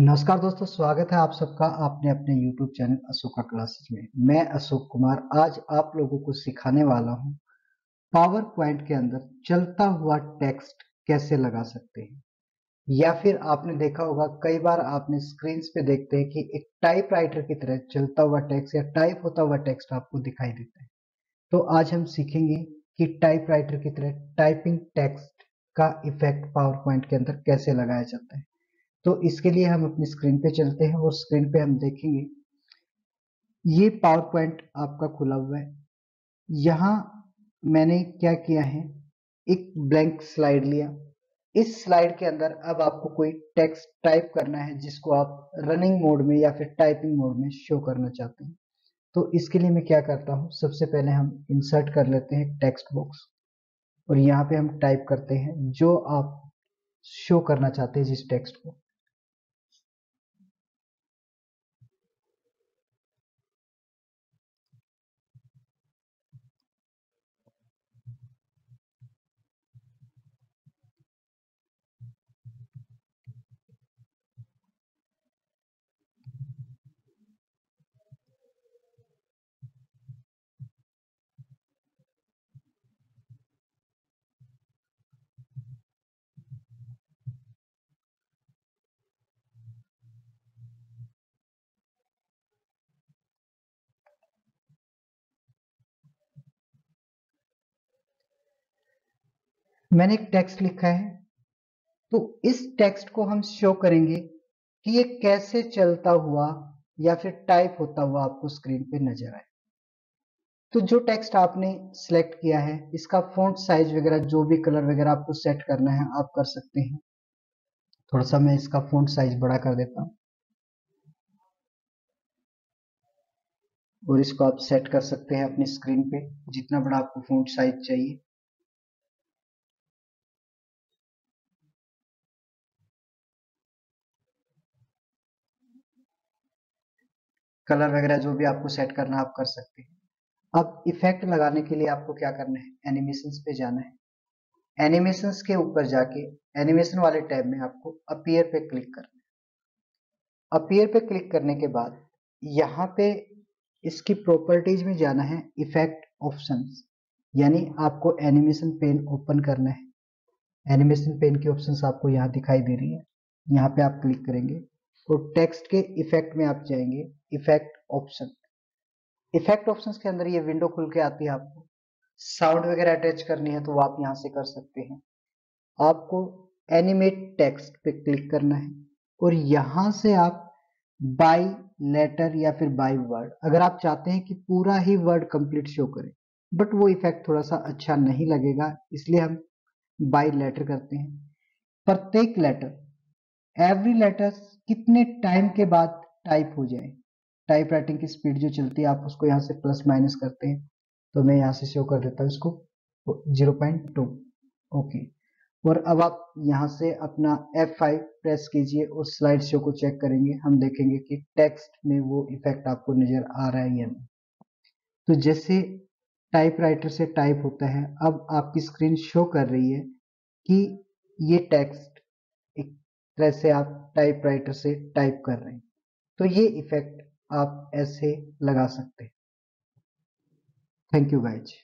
नमस्कार दोस्तों, स्वागत है आप सबका आपने अपने YouTube चैनल अशोका क्लासेस में। मैं अशोक कुमार आज आप लोगों को सिखाने वाला हूं पावर पॉइंट के अंदर चलता हुआ टेक्स्ट कैसे लगा सकते हैं। या फिर आपने देखा होगा कई बार आपने स्क्रीन पे देखते हैं कि एक टाइपराइटर की तरह चलता हुआ टेक्स्ट या टाइप होता हुआ टेक्स्ट आपको दिखाई देता है। तो आज हम सीखेंगे कि टाइपराइटर की तरह टाइपिंग टेक्स्ट का इफेक्ट पावर पॉइंट के अंदर कैसे लगाया जाता है। तो इसके लिए हम अपनी स्क्रीन पे चलते हैं और स्क्रीन पे हम देखेंगे ये पावर पॉइंट आपका खुला हुआ है। यहाँ मैंने क्या किया है, एक ब्लैंक स्लाइड लिया। इस स्लाइड के अंदर अब आपको कोई टेक्स्ट टाइप करना है जिसको आप रनिंग मोड में या फिर टाइपिंग मोड में शो करना चाहते हैं। तो इसके लिए मैं क्या करता हूँ, सबसे पहले हम इंसर्ट कर लेते हैं टेक्स्ट बॉक्स और यहाँ पे हम टाइप करते हैं जो आप शो करना चाहते हैं जिस टेक्स्ट को। मैंने एक टेक्स्ट लिखा है, तो इस टेक्स्ट को हम शो करेंगे कि ये कैसे चलता हुआ या फिर टाइप होता हुआ आपको स्क्रीन पे नजर आए। तो जो टेक्स्ट आपने सिलेक्ट किया है इसका फॉन्ट साइज वगैरह जो भी कलर वगैरह आपको सेट करना है आप कर सकते हैं। थोड़ा सा मैं इसका फॉन्ट साइज बड़ा कर देता हूँ और इसको आप सेट कर सकते हैं अपनी स्क्रीन पे जितना बड़ा आपको फॉन्ट साइज चाहिए। कलर वगैरह जो भी आपको सेट करना आप कर सकते हैं। अब इफेक्ट लगाने के लिए आपको क्या करना है, एनिमेशंस पे जाना है। एनिमेशंस के ऊपर जाके एनिमेशन वाले टैब में आपको अपीयर पे क्लिक करना है। अपीयर पे क्लिक करने के बाद यहाँ पे इसकी प्रॉपर्टीज में जाना है, इफेक्ट ऑप्शंस, यानी आपको एनिमेशन पेन ओपन करना है। एनिमेशन पेन की ऑप्शंस आपको यहाँ दिखाई दे रही है, यहाँ पे आप क्लिक करेंगे तो टेक्स्ट के इफेक्ट में आप जाएंगे, इफेक्ट ऑप्शन। इफेक्ट ऑप्शंस के अंदर ये विंडो खुल के आती है। आपको साउंड वगैरह अटैच करनी है तो वो आप यहाँ से कर सकते हैं। आपको एनिमेट टेक्स्ट पे क्लिक करना है और यहाँ से आप बाय लेटर या फिर बाय वर्ड, अगर आप चाहते हैं कि पूरा ही वर्ड कंप्लीट शो करें बट वो इफेक्ट थोड़ा सा अच्छा नहीं लगेगा, इसलिए हम बाय लेटर करते हैं। प्रत्येक लेटर, एवरी लेटर कितने टाइम के बाद टाइप हो जाए, टाइप राइटिंग की स्पीड जो चलती है आप उसको यहाँ से प्लस माइनस करते हैं। तो मैं यहाँ से शो कर देता हूँ इसको 0.2, ओके। और अब आप यहाँ से अपना F5 प्रेस कीजिए और स्लाइड शो को चेक करेंगे। हम देखेंगे कि टेक्स्ट में वो इफेक्ट आपको नजर आ रहा है या नहीं। तो जैसे टाइप राइटर से टाइप होता है, अब आपकी स्क्रीन शो कर रही है कि ये टेक्स्ट तरह से आप टाइपराइटर से टाइप कर रहे हैं। तो ये इफेक्ट आप ऐसे लगा सकते हैं। Thank you guys.